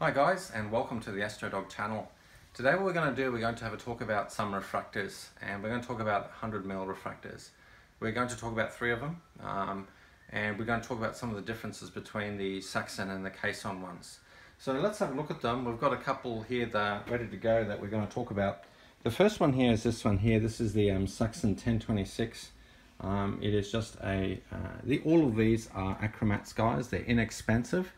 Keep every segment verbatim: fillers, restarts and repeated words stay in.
Hi guys, and welcome to the AstroDog channel. Today what we're going to do, we're going to have a talk about some refractors, and we're going to talk about one hundred millimeter refractors. We're going to talk about three of them, um, and we're going to talk about some of the differences between the Saxon and the Kson ones. So let's have a look at them. We've got a couple here that are ready to go that we're going to talk about. The first one here is this one here. This is the um, Saxon ten twenty-six. Um, it is just a, uh, the, all of these are Acromats, guys. They're inexpensive.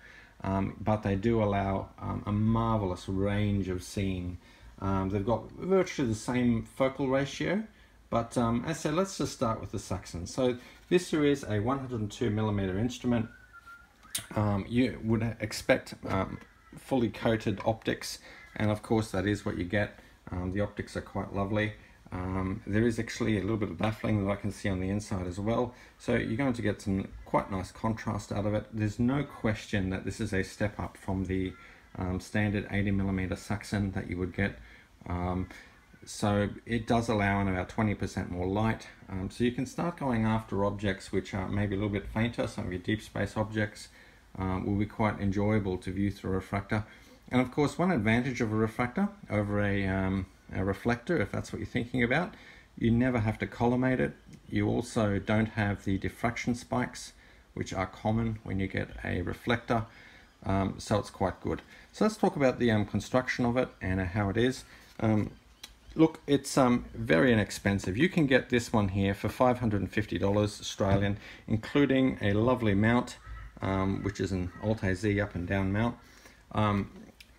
Um, but they do allow um, a marvelous range of seeing. Um, they've got virtually the same focal ratio, but um, as I said, let's just start with the Saxon. So this here is a one hundred two millimeter instrument. Um, you would expect um, fully coated optics, and of course that is what you get. Um, the optics are quite lovely. Um, there is actually a little bit of baffling that I can see on the inside as well, so you're going to get some quite nice contrast out of it. There's no question that this is a step up from the um, standard eighty millimeter Saxon that you would get. Um, so it does allow in about twenty percent more light, um, so you can start going after objects which are maybe a little bit fainter. Some of your deep space objects um, will be quite enjoyable to view through a refractor. And of course, one advantage of a refractor over a um, a reflector, if that's what you're thinking about, you never have to collimate it. You also don't have the diffraction spikes, which are common when you get a reflector, um, so it's quite good. So let's talk about the um, construction of it and how it is. Um, look, it's um, very inexpensive. You can get this one here for five hundred and fifty dollars Australian, including a lovely mount, um, which is an Alt A Z up and down mount, um,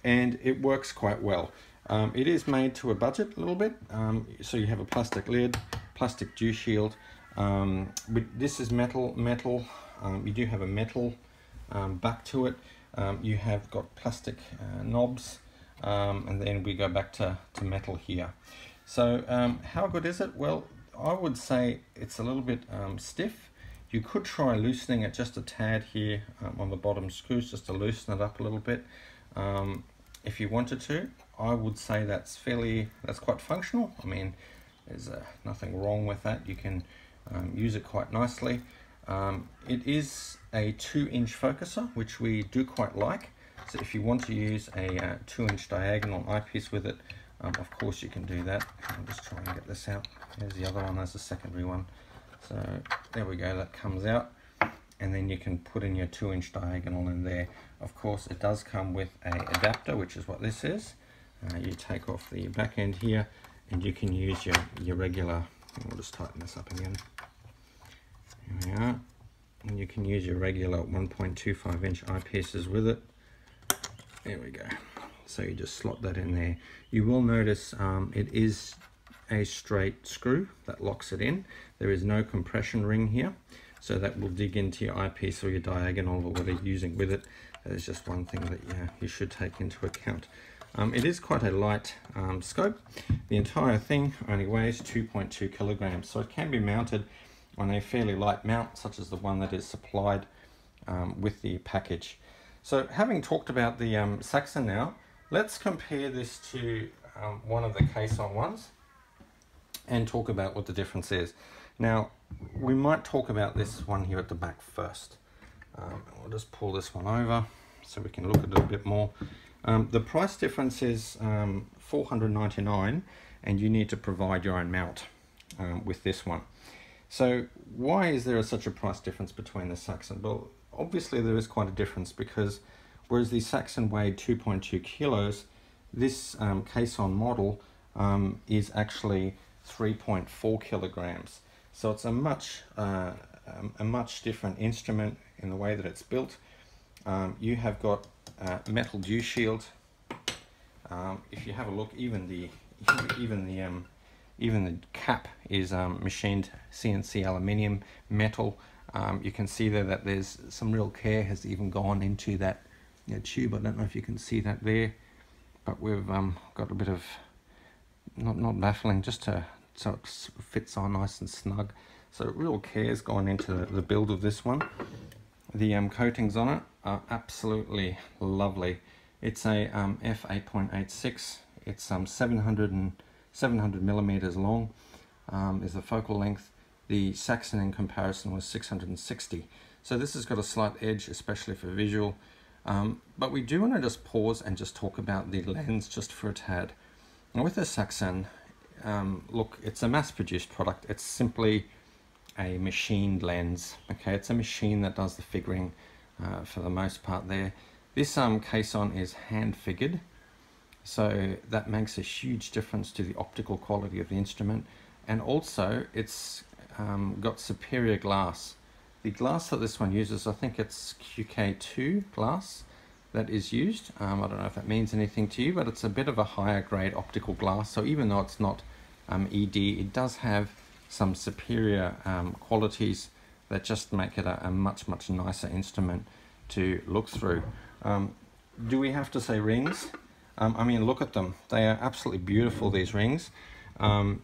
and it works quite well. Um, it is made to a budget a little bit, um, so you have a plastic lid, plastic dew shield. Um, this is metal, metal. Um, you do have a metal um, back to it. Um, you have got plastic uh, knobs, um, and then we go back to, to metal here. So um, how good is it? Well, I would say it's a little bit um, stiff. You could try loosening it just a tad here um, on the bottom screws, just to loosen it up a little bit. Um, if you wanted to, I would say that's fairly, that's quite functional. I mean, there's uh, nothing wrong with that. You can um, use it quite nicely. Um, it is a two inch focuser, which we do quite like. So if you want to use a uh, two inch diagonal eyepiece with it, um, of course you can do that. I'll just try and get this out. There's the other one, there's the secondary one. So there we go, that comes out. And then you can put in your two inch diagonal in there. Of course, it does come with an adapter, which is what this is. Uh, you take off the back end here, and you can use your, your regular, we'll just tighten this up again, here we are, and you can use your regular one point two five inch eyepieces with it. There we go. So you just slot that in there. You will notice um, it is a straight screw that locks it in. There is no compression ring here, so that will dig into your eyepiece or your diagonal or whatever you're using with it. That is just one thing that yeah, you should take into account. Um, it is quite a light um, scope. The entire thing only weighs two point two kilograms, so it can be mounted on a fairly light mount, such as the one that is supplied um, with the package. So having talked about the um, Saxon now, let's compare this to um, one of the Kson ones and talk about what the difference is. Now, we might talk about this one here at the back first. Um, we'll just pull this one over so we can look at it a bit more. Um, the price difference is um, four hundred ninety-nine dollars, and you need to provide your own mount um, with this one. So why is there such a price difference between the Saxon? Well, obviously there is quite a difference, because whereas the Saxon weighed two point two kilos, this um, Kson model um, is actually three point four kilograms. So it's a much, uh, a much different instrument in the way that it's built. Um, you have got Uh, metal dew shield. Um, if you have a look, even the even the um, even the cap is um, machined C N C aluminium metal. Um, you can see there that there's some real care has even gone into that you know, tube. I don't know if you can see that there, but we've um, got a bit of not not baffling, just to so it fits on nice and snug. So real care has gone into the, the build of this one. The um, coatings on it are absolutely lovely. It's a um, F eight point eight six. It's um, seven hundred and seven hundred millimeters long um, is the focal length. The Saxon in comparison was six hundred and sixty. So this has got a slight edge, especially for visual. Um, but we do want to just pause and just talk about the lens just for a tad. Now with the Saxon, um, look, it's a mass-produced product. It's simply a machined lens. Okay, it's a machine that does the figuring uh, for the most part there. This um, Kson is hand-figured, so that makes a huge difference to the optical quality of the instrument. And also, it's um, got superior glass. The glass that this one uses, I think it's Q K two glass that is used. Um, I don't know if that means anything to you, but it's a bit of a higher grade optical glass. So even though it's not um, E D, it does have some superior um, qualities that just make it a, a much, much nicer instrument to look through. Um, do we have to say rings? Um, I mean, look at them. They are absolutely beautiful, these rings. Um,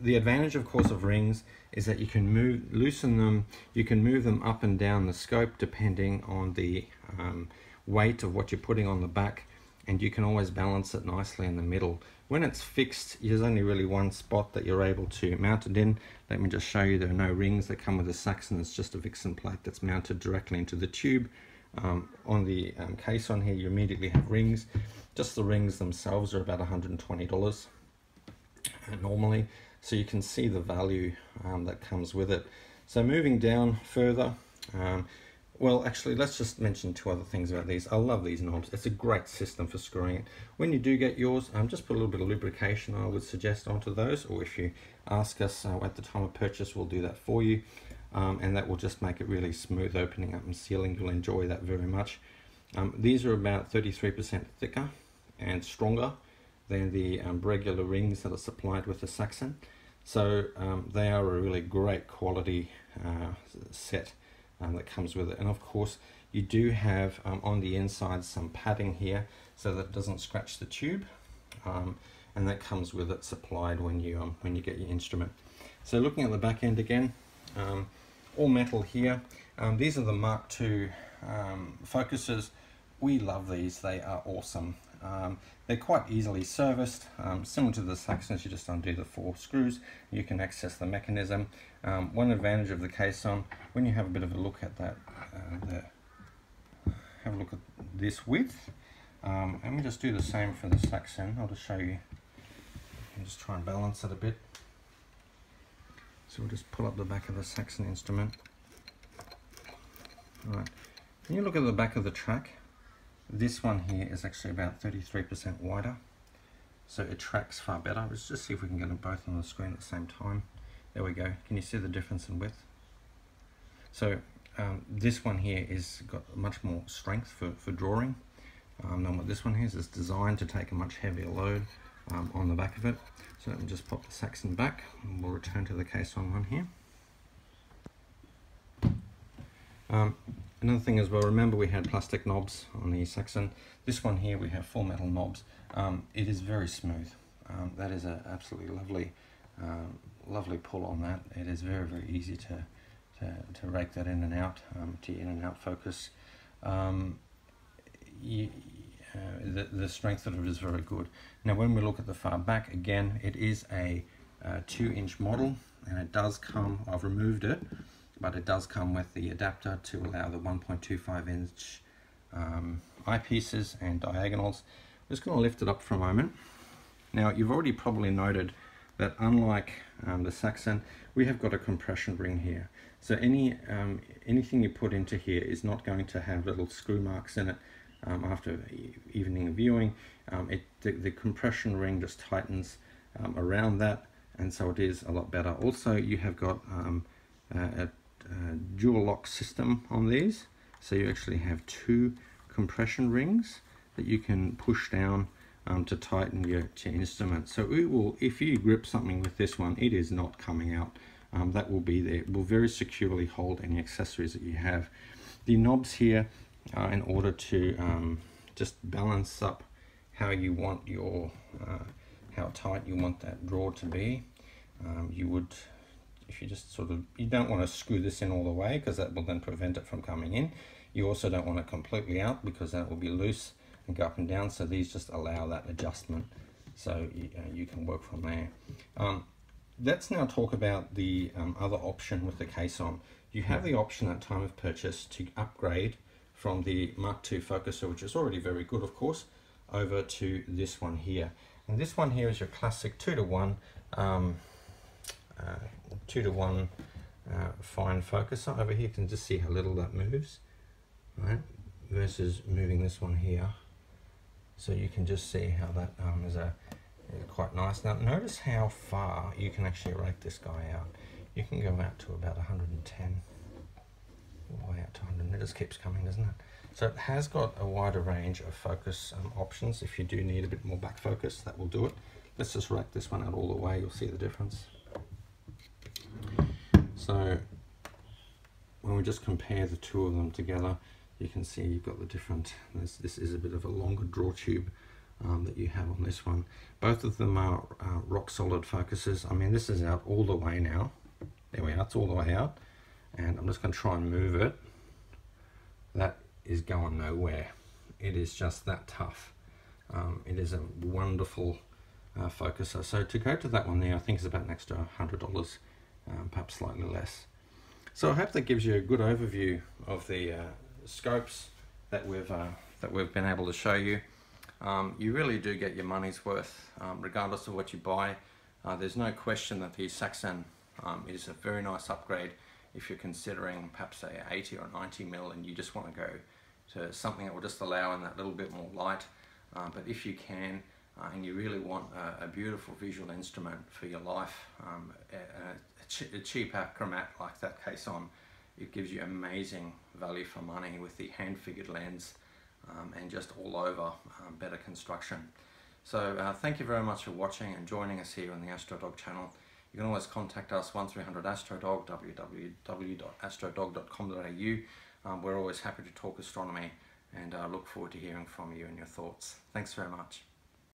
the advantage, of course, of rings is that you can move, loosen them, you can move them up and down the scope depending on the um, weight of what you're putting on the back, and you can always balance it nicely in the middle. When it's fixed, there's only really one spot that you're able to mount it in. Let me just show you, there are no rings that come with the Saxon. It's just a Vixen plate that's mounted directly into the tube. Um, on the um, Kson here, you immediately have rings. Just the rings themselves are about one hundred twenty dollars normally, so you can see the value um, that comes with it. So moving down further, um, well, actually, let's just mention two other things about these. I love these knobs. It's a great system for screwing it. When you do get yours, um, just put a little bit of lubrication, I would suggest, onto those, or if you ask us uh, at the time of purchase, we'll do that for you. Um, and that will just make it really smooth opening up and sealing. You'll enjoy that very much. Um, these are about thirty-three percent thicker and stronger than the um, regular rings that are supplied with the Saxon. So um, they are a really great quality uh, set um, that comes with it. And of course, you do have um, on the inside some padding here so that it doesn't scratch the tube. Um, and that comes with it supplied when you, um, when you get your instrument. So looking at the back end again, um, all metal here. Um, these are the Mark two um, focusers. We love these, they are awesome. Um, they're quite easily serviced, um, similar to the Saxons. You just undo the four screws, you can access the mechanism. Um, one advantage of the Kson, when you have a bit of a look at that, uh, the, have a look at this width, um, and we just do the same for the Saxon. I'll just show you, and just try and balance it a bit. So we'll just pull up the back of the Saxon instrument. Alright, when you look at the back of the track, this one here is actually about thirty-three percent wider, so it tracks far better. Let's just see if we can get them both on the screen at the same time. There we go. Can you see the difference in width? So um, this one here is got much more strength for, for drawing um, than what this one is. It's designed to take a much heavier load Um, on the back of it. So let me just pop the Saxon back and we'll return to the Kson one here. Um, another thing as well, remember we had plastic knobs on the Saxon. This one here we have full metal knobs. Um, it is very smooth. Um, that is an absolutely lovely um, lovely pull on that. It is very very easy to, to, to rake that in and out, um, to in and out focus. Um, you, Uh, the, the strength of it is very good. Now when we look at the far back again, it is a uh, two inch model, and it does come, I've removed it, but it does come with the adapter to allow the one point two five inch um, eyepieces and diagonals. I'm just going to lift it up for a moment. Now you've already probably noted that unlike um, the Saxon, we have got a compression ring here. So any um, anything you put into here is not going to have little screw marks in it. Um, after evening viewing, um, it, the, the compression ring just tightens um, around that, and so it is a lot better. Also, you have got um, a, a, a dual lock system on these, so you actually have two compression rings that you can push down um, to tighten your, your instrument. So it will, if you grip something with this one, it is not coming out. Um, that will be there. It will very securely hold any accessories that you have. The knobs here, Uh, in order to um, just balance up how you want your uh, how tight you want that drawer to be. Um, you would, if you just sort of, you don't want to screw this in all the way because that will then prevent it from coming in. You also don't want it completely out because that will be loose and go up and down, so these just allow that adjustment, so you, uh, you can work from there. Um, let's now talk about the um, other option with the Kson. You have the option at time of purchase to upgrade from the Mark two focuser, which is already very good of course, over to this one here. And this one here is your classic two to one um, uh, two to one uh, fine focuser. Over here you can just see how little that moves, right, versus moving this one here. So you can just see how that um, is a is quite nice. Now notice how far you can actually rake this guy out. You can go out to about one hundred and ten, all the way out to one hundred. It just keeps coming, doesn't it? So it has got a wider range of focus um, options. If you do need a bit more back focus, that will do it. Let's just rake this one out all the way. You'll see the difference. So when we just compare the two of them together, you can see you've got the different, this, this is a bit of a longer draw tube um, that you have on this one. Both of them are uh, rock solid focuses. I mean, this is out all the way now. There we are, it's all the way out. And I'm just going to try and move it. That is going nowhere. It is just that tough. Um, it is a wonderful uh, focuser. So to go to that one there, I think is about an extra one hundred dollars, um, perhaps slightly less. So I hope that gives you a good overview of the uh, scopes that we've uh, that we've been able to show you. Um, you really do get your money's worth, um, regardless of what you buy. Uh, there's no question that the Saxon um, is a very nice upgrade if you're considering perhaps a eighty or ninety mil and you just want to go to something that will just allow in that little bit more light. Uh, but if you can uh, and you really want a, a beautiful visual instrument for your life, um, a, a, ch a cheap Acromat like that Kson, it gives you amazing value for money with the hand-figured lens um, and just all over um, better construction. So uh, thank you very much for watching and joining us here on the AstroDog channel. You can always contact us, one three hundred AstroDog, w w w dot astrodog dot com dot a u. Um, we're always happy to talk astronomy and uh, look forward to hearing from you and your thoughts. Thanks very much.